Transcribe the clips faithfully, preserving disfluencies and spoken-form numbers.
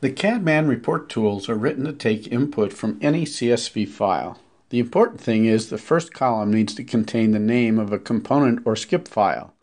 The CADMAN report tools are written to take input from any C S V file. The important thing is the first column needs to contain the name of a component or skip file.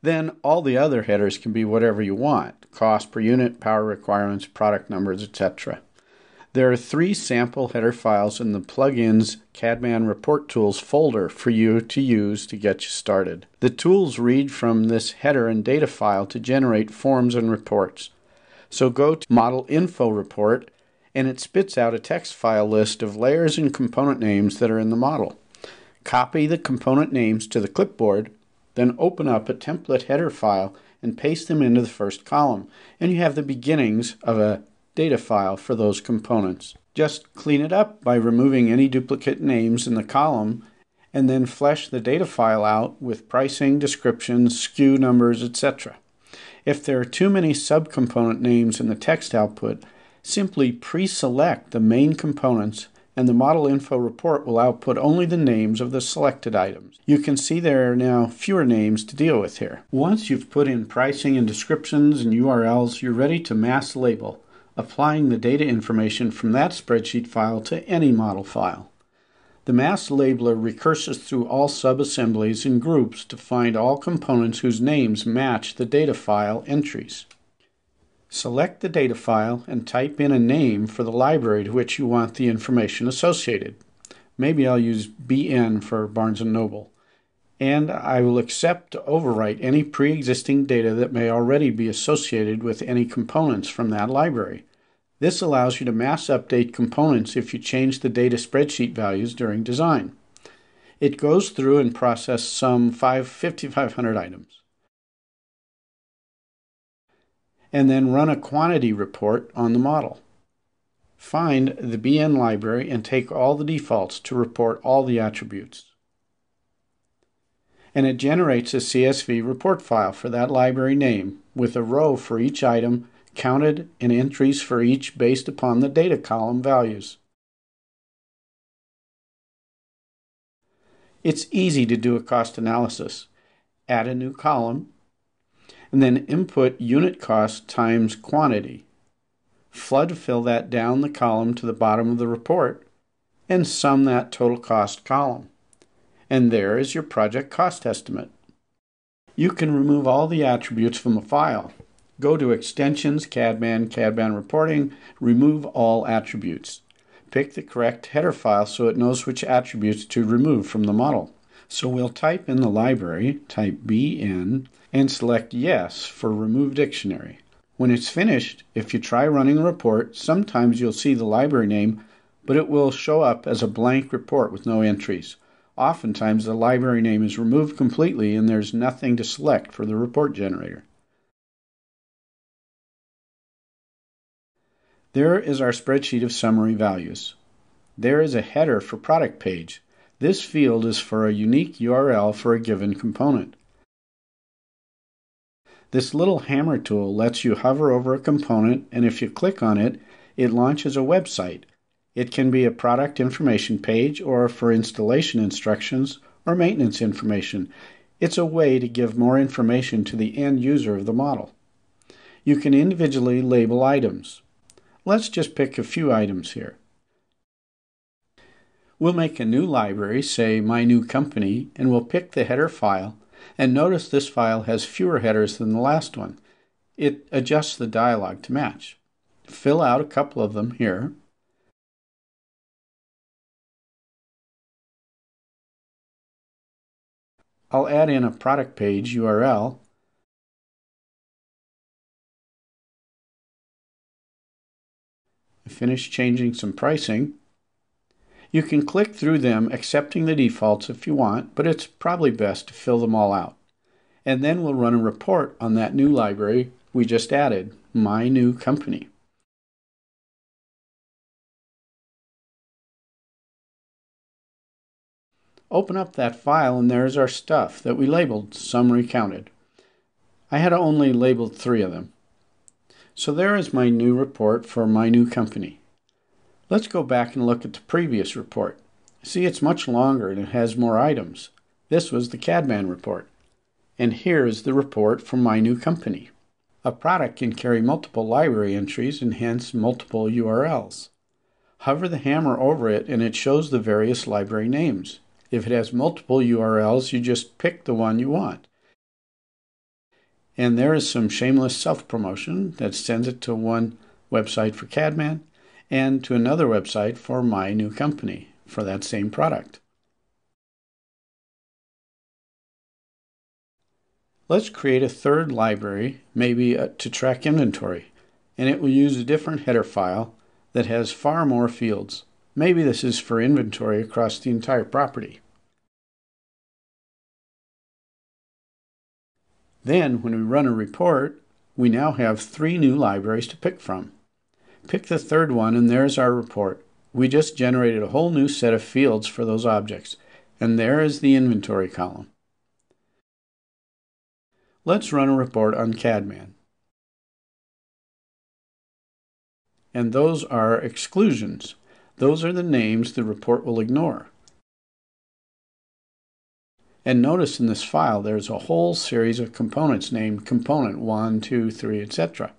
Then all the other headers can be whatever you want: cost per unit, power requirements, product numbers, et cetera. There are three sample header files in the plugins CADMAN report tools folder for you to use to get you started. The tools read from this header and data file to generate forms and reports. So go to Model Info Report, and it spits out a text file list of layers and component names that are in the model. Copy the component names to the clipboard, then open up a template header file and paste them into the first column, and you have the beginnings of a data file for those components. Just clean it up by removing any duplicate names in the column, and then flesh the data file out with pricing, descriptions, S K U numbers, et cetera. If there are too many subcomponent names in the text output, simply pre-select the main components and the model info report will output only the names of the selected items. You can see there are now fewer names to deal with here. Once you've put in pricing and descriptions and U R Ls, you're ready to mass label, applying the data information from that spreadsheet file to any model file. The mass labeler recurses through all sub-assemblies and groups to find all components whose names match the data file entries. Select the data file and type in a name for the library to which you want the information associated. Maybe I'll use B N for Barnes and Noble. And I will accept to overwrite any pre-existing data that may already be associated with any components from that library. This allows you to mass update components if you change the data spreadsheet values during design. It goes through and processes some fifty-five hundred items. And then run a quantity report on the model. Find the B N library and take all the defaults to report all the attributes. And it generates a C S V report file for that library name with a row for each item, counted, and entries for each based upon the data column values. It's easy to do a cost analysis. Add a new column, and then input unit cost times quantity. Flood fill that down the column to the bottom of the report, and sum that total cost column. And there is your project cost estimate. You can remove all the attributes from a file. Go to Extensions, CADMAN, CADMAN Reporting, Remove All Attributes. Pick the correct header file so it knows which attributes to remove from the model. So we'll type in the library, type B N, and select Yes for Remove Dictionary. When it's finished, if you try running a report, sometimes you'll see the library name, but it will show up as a blank report with no entries. Oftentimes the library name is removed completely and there's nothing to select for the report generator. There is our spreadsheet of summary values. There is a header for product page. This field is for a unique U R L for a given component. This little hammer tool lets you hover over a component, and if you click on it, it launches a website. It can be a product information page or for installation instructions or maintenance information. It's a way to give more information to the end user of the model. You can individually label items. Let's just pick a few items here. We'll make a new library, say My New Company, and we'll pick the header file. And notice this file has fewer headers than the last one. It adjusts the dialog to match. Fill out a couple of them here. I'll add in a product page U R L. Finish changing some pricing. You can click through them, accepting the defaults if you want, but it's probably best to fill them all out. And then we'll run a report on that new library we just added, My New Company. Open up that file and there's our stuff that we labeled, Summary Counted. I had only labeled three of them. So there is my new report for My New Company. Let's go back and look at the previous report. See, it's much longer and it has more items. This was the CADMAN report. And here is the report for My New Company. A product can carry multiple library entries and hence multiple U R Ls. Hover the hammer over it and it shows the various library names. If it has multiple U R Ls, you just pick the one you want. And there is some shameless self-promotion that sends it to one website for CADMAN and to another website for my new company for that same product. Let's create a third library, maybe to track inventory, and it will use a different header file that has far more fields. Maybe this is for inventory across the entire property. Then, when we run a report, we now have three new libraries to pick from. Pick the third one and there's our report. We just generated a whole new set of fields for those objects, and there is the inventory column. Let's run a report on CADMAN. And those are exclusions. Those are the names the report will ignore. And notice in this file there's a whole series of components named component one, two, three, et cetera.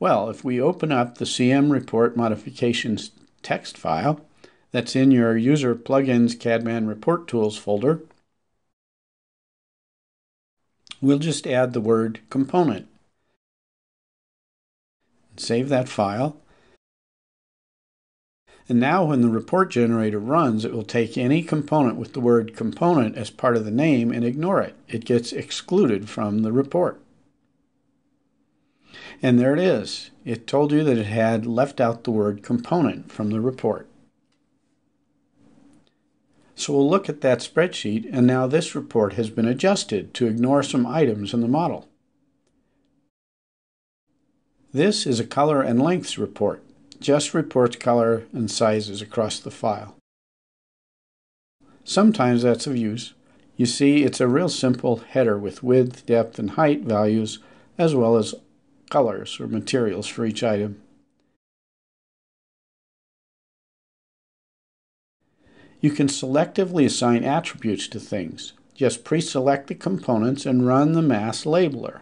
Well, if we open up the C M Report Modifications text file that's in your User Plugins CADMAN Report Tools folder, we'll just add the word component. Save that file. And now when the report generator runs, it will take any component with the word component as part of the name and ignore it. It gets excluded from the report. And there it is. It told you that it had left out the word component from the report. So we'll look at that spreadsheet, and now this report has been adjusted to ignore some items in the model. This is a color and lengths report. Just reports color and sizes across the file. Sometimes that's of use. You see, it's a real simple header with width, depth, and height values, as well as colors or materials for each item. You can selectively assign attributes to things. Just pre-select the components and run the mass labeler.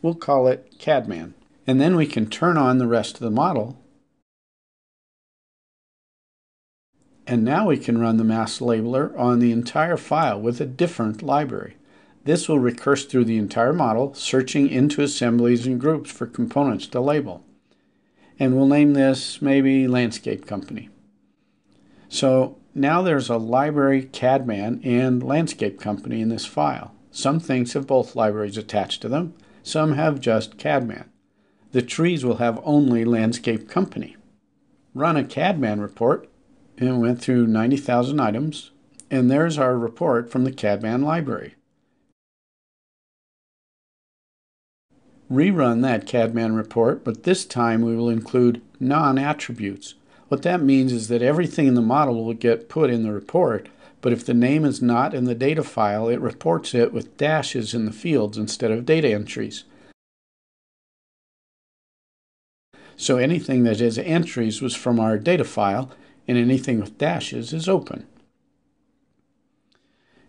We'll call it CADMAN. And then we can turn on the rest of the model. And now we can run the mass labeler on the entire file with a different library. This will recurse through the entire model, searching into assemblies and groups for components to label. And we'll name this maybe Landscape Company. So now there's a library CADMAN and Landscape Company in this file. Some things have both libraries attached to them. Some have just CADMAN. The trees will have only Landscape Company. Run a CADMAN report, and it went through ninety thousand items, and there's our report from the CADMAN library. Rerun that CADMAN report, but this time we will include non-attributes. What that means is that everything in the model will get put in the report, but if the name is not in the data file, it reports it with dashes in the fields instead of data entries. So anything that is entries was from our data file, and anything with dashes is open.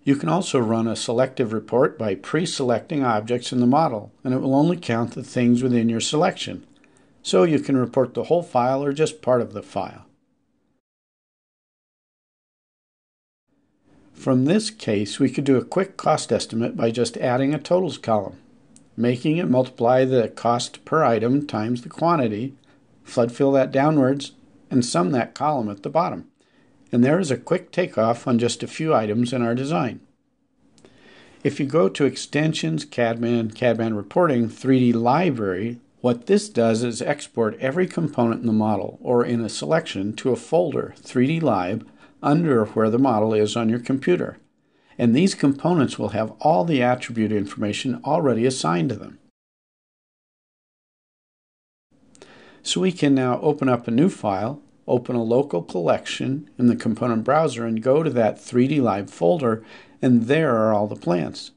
You can also run a selective report by pre-selecting objects in the model, and it will only count the things within your selection. So you can report the whole file or just part of the file. From this case, we could do a quick cost estimate by just adding a totals column, making it multiply the cost per item times the quantity, flood fill that downwards, and sum that column at the bottom. And there is a quick takeoff on just a few items in our design. If you go to Extensions, CADMAN, CADMAN Reporting, three D Library, what this does is export every component in the model, or in a selection, to a folder, three D lib, under where the model is on your computer. And these components will have all the attribute information already assigned to them. So we can now open up a new file, open a local collection in the component browser, and go to that three D lib folder, and there are all the plants.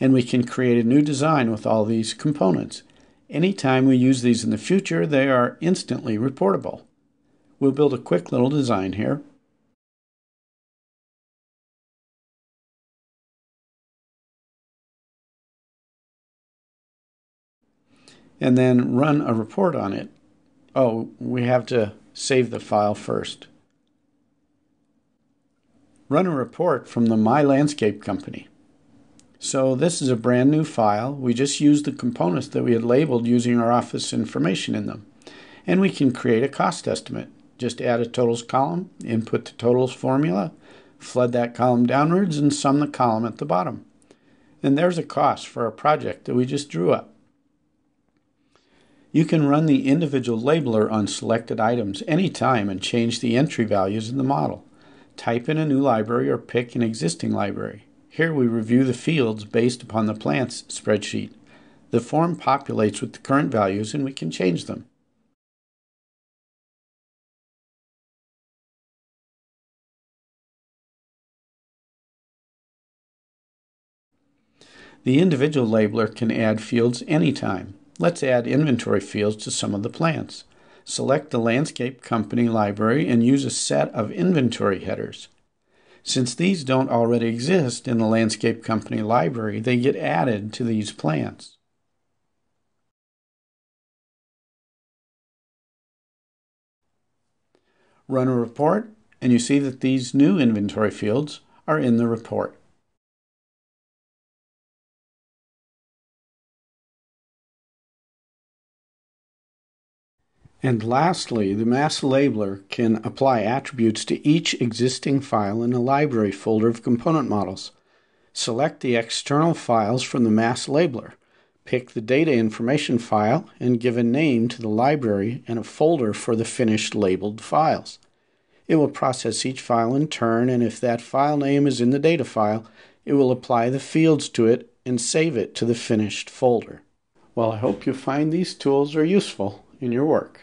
And we can create a new design with all these components. Anytime we use these in the future, they are instantly reportable. We'll build a quick little design here. and then run a report on it. Oh, we have to save the file first. Run a report from the My Landscape company. So this is a brand new file. We just used the components that we had labeled using our office information in them. And we can create a cost estimate. Just add a totals column, input the totals formula, flood that column downwards, and sum the column at the bottom. And there's a cost for a project that we just drew up. You can run the individual labeler on selected items anytime and change the entry values in the model. Type in a new library or pick an existing library. Here we review the fields based upon the plants spreadsheet. The form populates with the current values and we can change them. The individual labeler can add fields anytime. Let's add inventory fields to some of the plants. Select the Landscape Company library and use a set of inventory headers. Since these don't already exist in the Landscape Company library, they get added to these plants. Run a report, and you see that these new inventory fields are in the report. And lastly, the mass labeler can apply attributes to each existing file in the library folder of component models. Select the external files from the mass labeler. Pick the data information file and give a name to the library and a folder for the finished labeled files. It will process each file in turn, and if that file name is in the data file, it will apply the fields to it and save it to the finished folder. Well, I hope you find these tools are useful in your work.